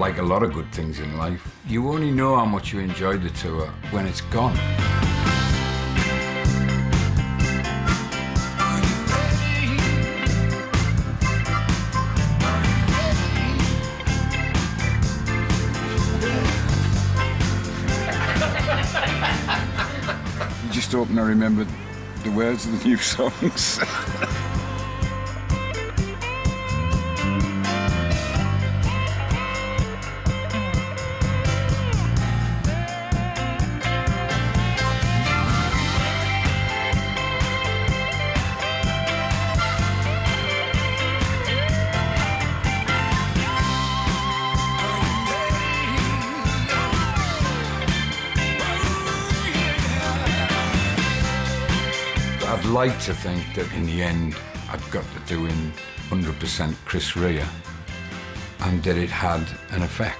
like a lot of good things in life, you only know how much you enjoyed the tour when it's gone. You just hope I remembered the words of the new songs. I'd like to think that in the end I've got to doing 100% Chris Rea and that it had an effect.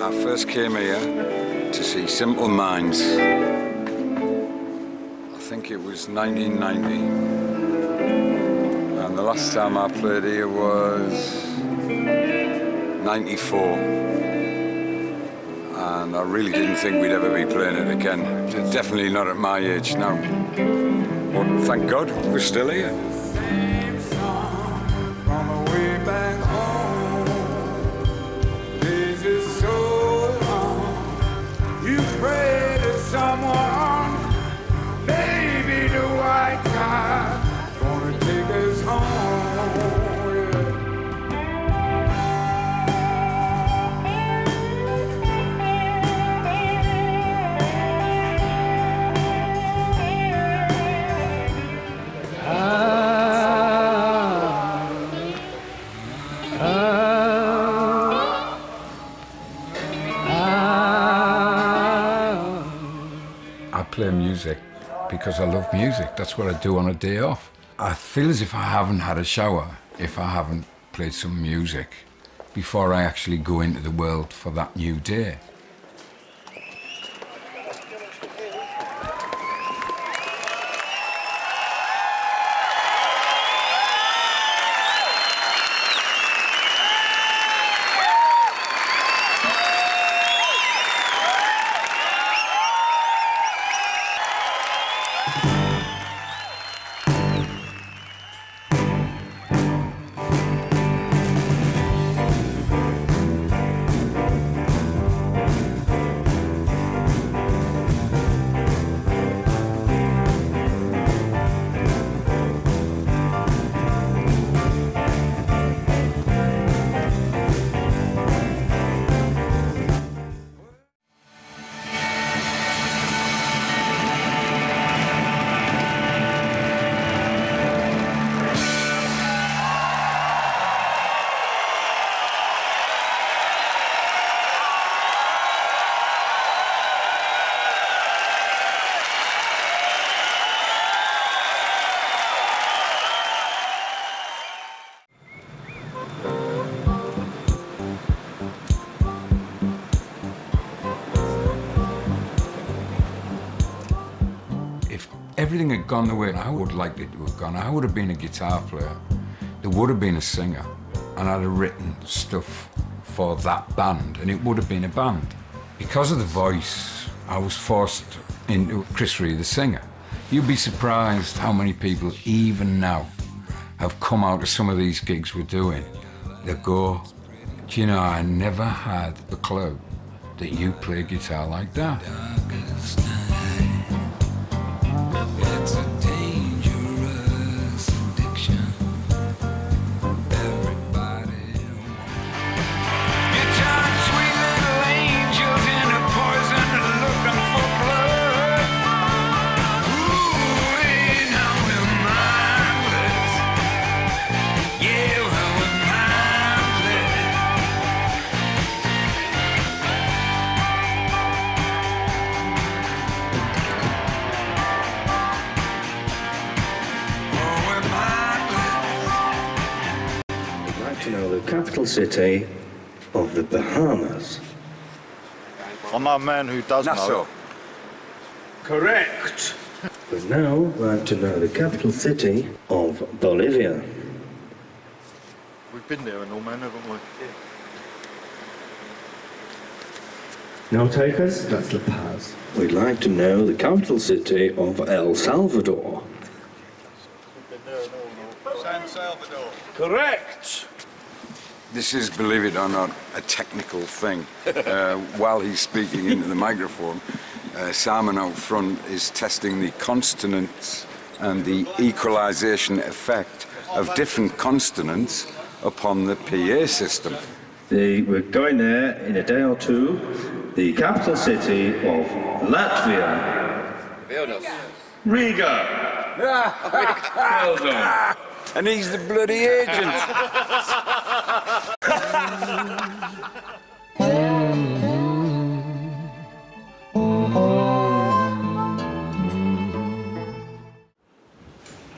I first came here to see Simple Minds. I think it was 1990. And the last time I played here was 94. And I really didn't think we'd ever be playing it again. Definitely not at my age now. But thank God we're still here. Play music because I love music. That's what I do on a day off. I feel as if I haven't had a shower if I haven't played some music before I actually go into the world for that new day. Everything had gone the way I would like it to have gone. I would have been a guitar player. There would have been a singer, and I'd have written stuff for that band, and it would have been a band. Because of the voice, I was forced into Chris Rea, the singer. You'd be surprised how many people, even now, have come out of some of these gigs we're doing. They go, do you know, I never had a clue that you play guitar like that. It's a dangerous addiction. Everybody. You turn sweet little angels into poison and looking for blood. Ooh, now city of the Bahamas? I'm not a man who does know. Correct. We now like to know the capital city of Bolivia. We've been there in all manner, haven't we? Yeah. No takers? That's La Paz. We'd like to know the capital city of El Salvador. We've been there in all San Salvador. Correct. This is, believe it or not, a technical thing. While he's speaking into the microphone, Simon out front is testing the consonants and the equalization effect of different consonants upon the PA system. We're going there in a day or two. The capital city of Latvia. Vilnius. Riga. Well done. And he's the bloody agent.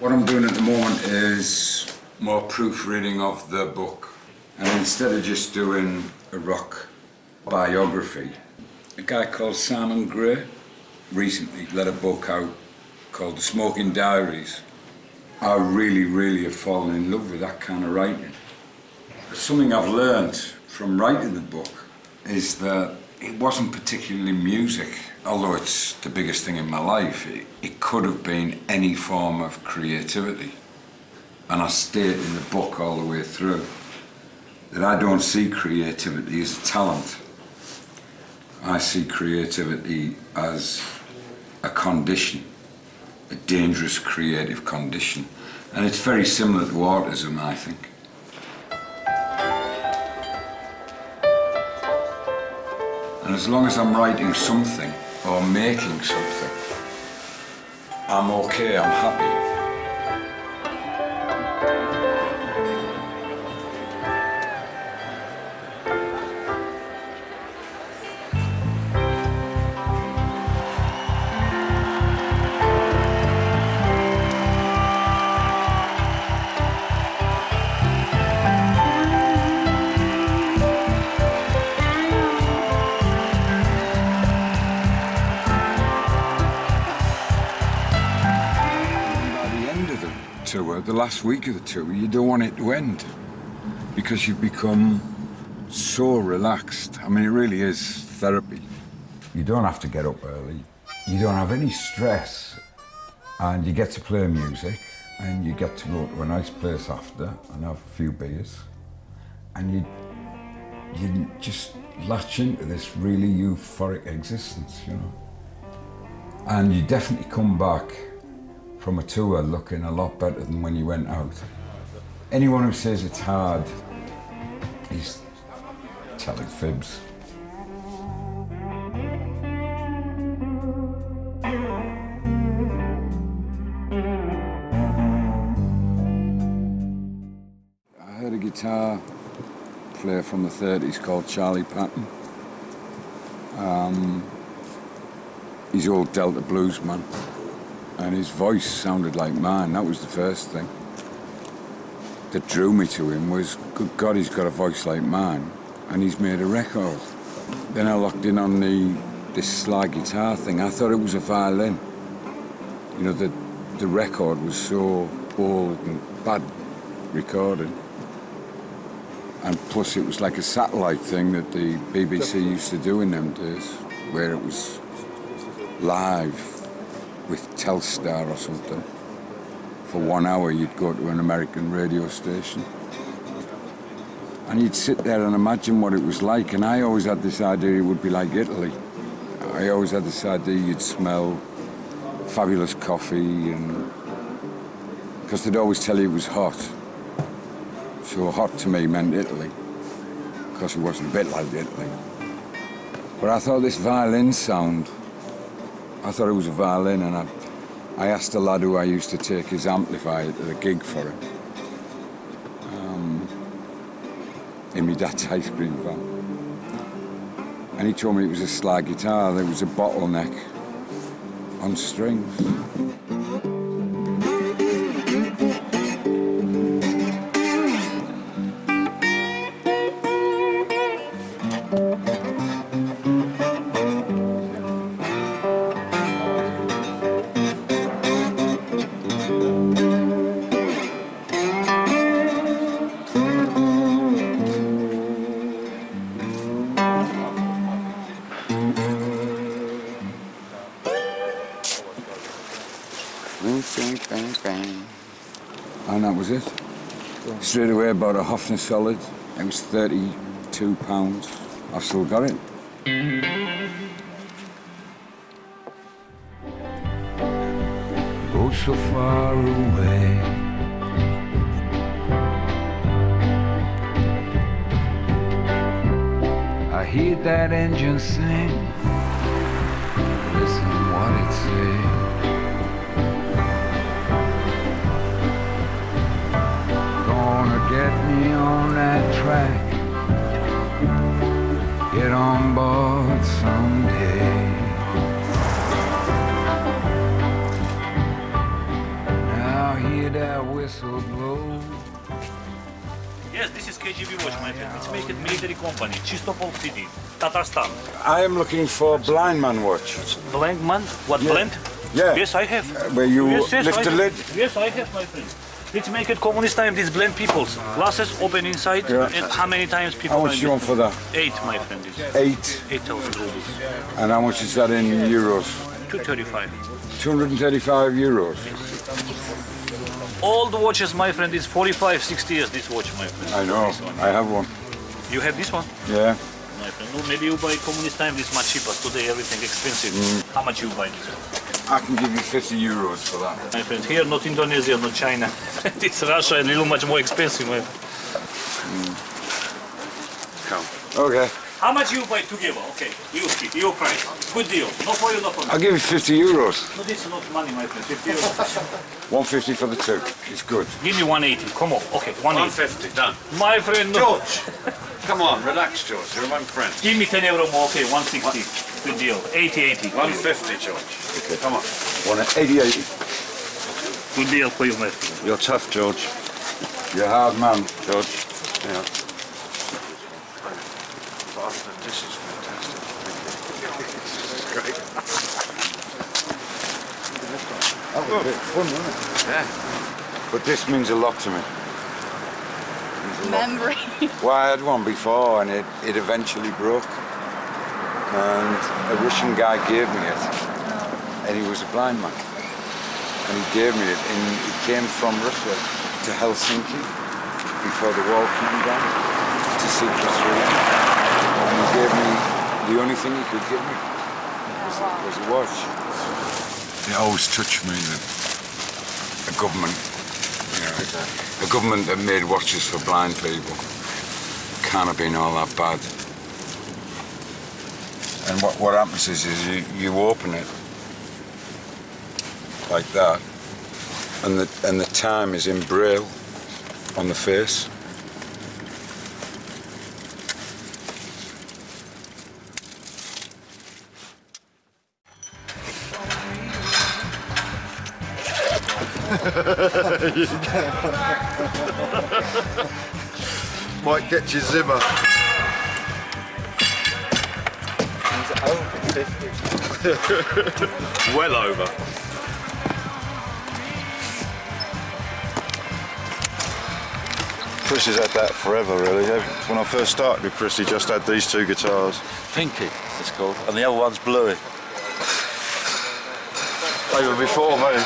What I'm doing at the moment is more proofreading of the book. And instead of just doing a rock biography, a guy called Simon Gray recently let a book out called The Smoking Diaries. I really, really have fallen in love with that kind of writing. Something I've learned from writing the book is that it wasn't particularly music, although it's the biggest thing in my life. It could have been any form of creativity. And I state in the book all the way through that I don't see creativity as a talent. I see creativity as a condition. A dangerous creative condition. And it's very similar to autism, I think. And as long as I'm writing something or making something, I'm okay, I'm happy. The last week of the tour, you don't want it to end because you've become so relaxed. I mean, it really is therapy. You don't have to get up early, you don't have any stress, and you get to play music, and you get to go to a nice place after and have a few beers, and you just latch into this really euphoric existence, you know. And you definitely come back from a tour looking a lot better than when you went out. Anyone who says it's hard is telling fibs. I heard a guitar player from the 30s called Charlie Patton. He's old Delta blues man. And his voice sounded like mine. That was the first thing that drew me to him was, good God, he's got a voice like mine, and he's made a record. Then I locked in on this slide guitar thing. I thought it was a violin. You know, the record was so old and bad recorded. And plus it was like a satellite thing that the BBC used to do in them days, where it was live with Telstar or something. For 1 hour, you'd go to an American radio station. And you'd sit there and imagine what it was like. And I always had this idea it would be like Italy. I always had this idea you'd smell fabulous coffee and... because they'd always tell you it was hot. So hot to me meant Italy. Because it wasn't a bit like Italy. But I thought this violin sound, I thought it was a violin, and I asked a lad who I used to take his amplifier to the gig for it. In my dad's ice cream van. And he told me it was a slide guitar, there was a bottleneck on strings. That was it. Straight away, bought a Hofner Solid. It was £32. I've still got it. Oh, so far away. I hear that engine sing, listen to what it says. Gonna get me on that track, get on board someday. Now hear that whistle blow. Yes, this is KGB watch, my friend. It's made military company, Chistopol City, Tatarstan. I am looking for blind man watch. Blind man? What, yeah. Blind? Yeah. Yes, I have. Where you lift the lid? Yes, I have, my friend. Let's make it communist time, these blind peoples. Glasses open inside, and how many times people... How much do you want for that? 8, my friend. 8? 8,000 rubles. And how much is that in euros? 235. 235 euros? Yes. All the watches, my friend, is 45, 60 years, this watch, my friend. I know, I have one. You have this one? Yeah. My friend, no, maybe you buy communist time, this much cheaper. Today everything expensive. Mm. How much you buy this one? I can give you 50 euros for that. My friend, here, not Indonesia, not China. It's Russia, and a little much more expensive, my friend. Mm. Come. Okay. How much you buy together? Okay, you keep your price. Good deal. Not for you, not for me. I'll give you 50 euros. No, this is not money, my friend. 50 euros. 150 for the two. It's good. Give me 180. Come on. Okay, 150. Done. My friend, no. George. Come on, relax, George. You're my friend. Give me 10 euro more. Okay, 160. What? Good deal. 80. 150, George. Okay, come on. 180. Good deal for you, my friend. You're tough, George. You're a hard man, George. Yeah. This is fantastic. Thank you. This is great. That was a bit fun, wasn't it? Yeah. But this means a lot to me. Memory. Well, I had one before and it eventually broke. And a Russian guy gave me it. And he was a blind man. And he gave me it. And he came from Russia to Helsinki before the wall came down to see Chris Rea. And he gave me the only thing he could give me was a watch. It always touched me that a government, you know, a government that made watches for blind people can't have been all that bad. And what happens is you open it like that, and the time is in braille on the face. Might get your Zimmer. He's over 50. Well over. Chris has had that forever, really. When I first started with Chris, he just had these two guitars. Pinky, it's called, and the other one's Bluey. They were before me,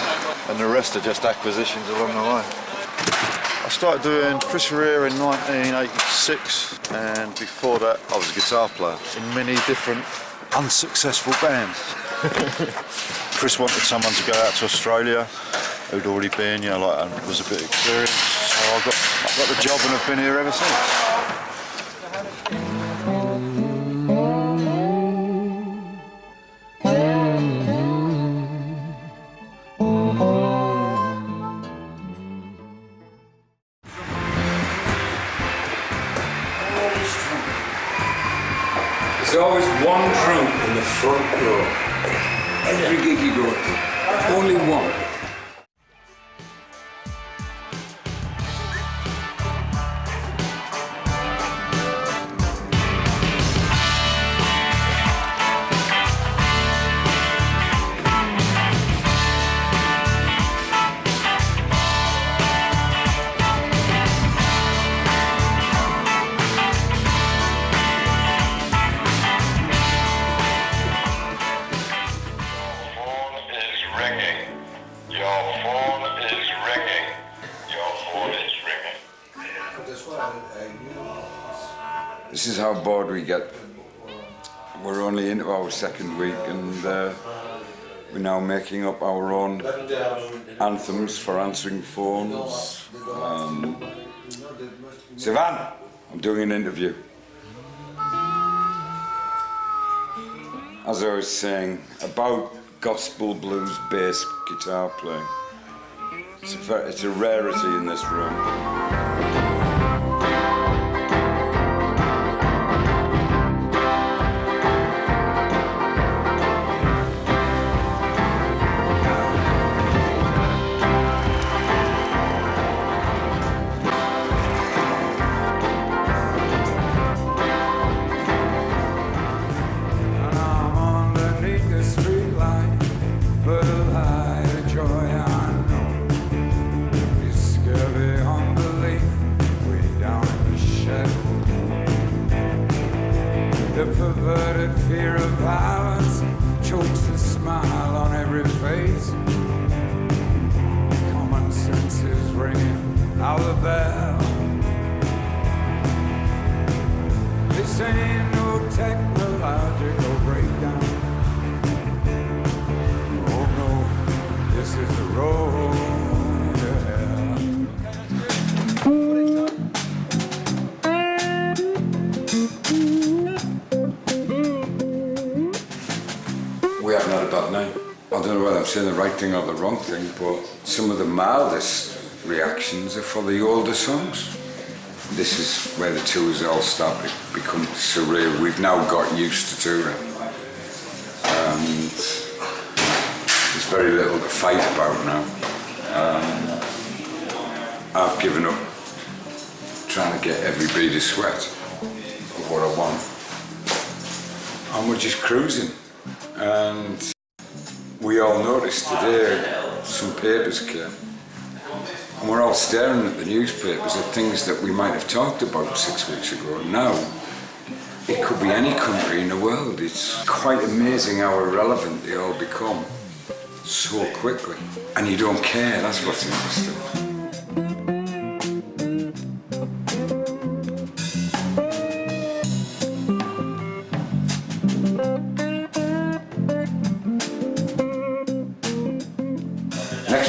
and the rest are just acquisitions along the way. I started doing Chris Rea in 1986, and before that I was a guitar player in many different unsuccessful bands. Chris wanted someone to go out to Australia who'd already been, you know, like, and was a bit experienced, so I got the job and have been here ever since. This is how bored we get. We're only into our second week, and we're now making up our own anthems for answering phones. Sivan, I'm doing an interview. As I was saying, about gospel blues bass guitar playing. It's a rarity in this room. Or the wrong thing, but some of the mildest reactions are for the older songs. This is where the tours all start to become surreal. We've now got used to touring. There's very little to fight about now. I've given up trying to get every bead of sweat of what I want. And we're just cruising. And we all noticed today some papers came, and we're all staring at the newspapers at things that we might have talked about 6 weeks ago. Now, it could be any country in the world. It's quite amazing how irrelevant they all become so quickly. And you don't care, that's what's interesting.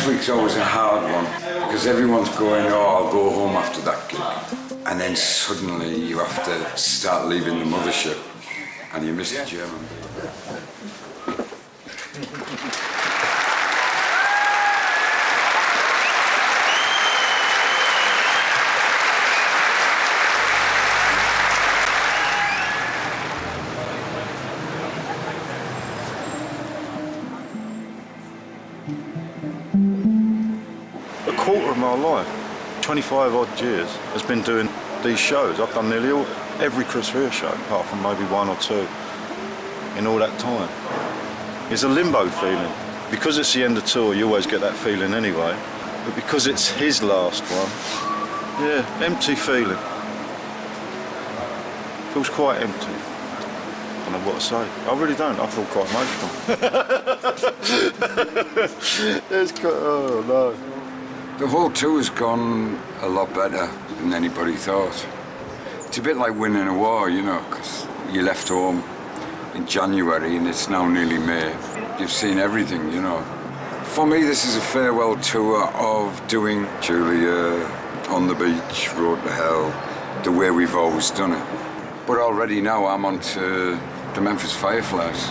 It's always a hard one, because everyone's going, oh, I'll go home after that gig. And then suddenly you have to start leaving the mothership, and you miss the German life. 25 odd years has been doing these shows. I've done nearly every Chris Rea show, apart from maybe one or two, in all that time. It's a limbo feeling. Because it's the end of tour, you always get that feeling anyway. But because it's his last one, yeah, empty feeling. Feels quite empty. I don't know what to say. I really don't. I feel quite emotional. It's quite, oh no. The whole tour has gone a lot better than anybody thought. It's a bit like winning a war, you know, because you left home in January and it's now nearly May. You've seen everything, you know. For me, this is a farewell tour of doing Julia, On the Beach, Road to Hell, the way we've always done it. But already now I'm on to the Memphis Fireflies.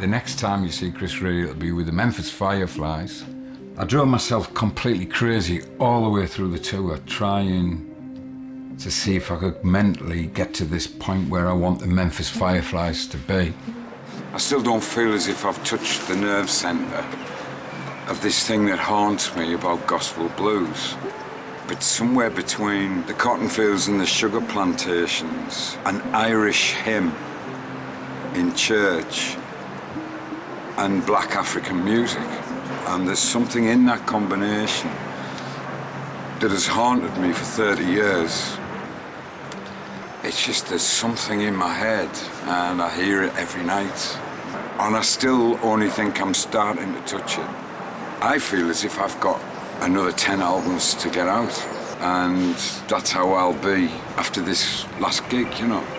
The next time you see Chris Rea, it'll be with the Memphis Fireflies. I drove myself completely crazy all the way through the tour, trying to see if I could mentally get to this point where I want the Memphis Fireflies to be. I still don't feel as if I've touched the nerve centre of this thing that haunts me about gospel blues. But somewhere between the cotton fields and the sugar plantations, an Irish hymn in church and black African music. And there's something in that combination that has haunted me for 30 years. It's just there's something in my head, and I hear it every night. And I still only think I'm starting to touch it. I feel as if I've got another 10 albums to get out, and that's how I'll be after this last gig, you know.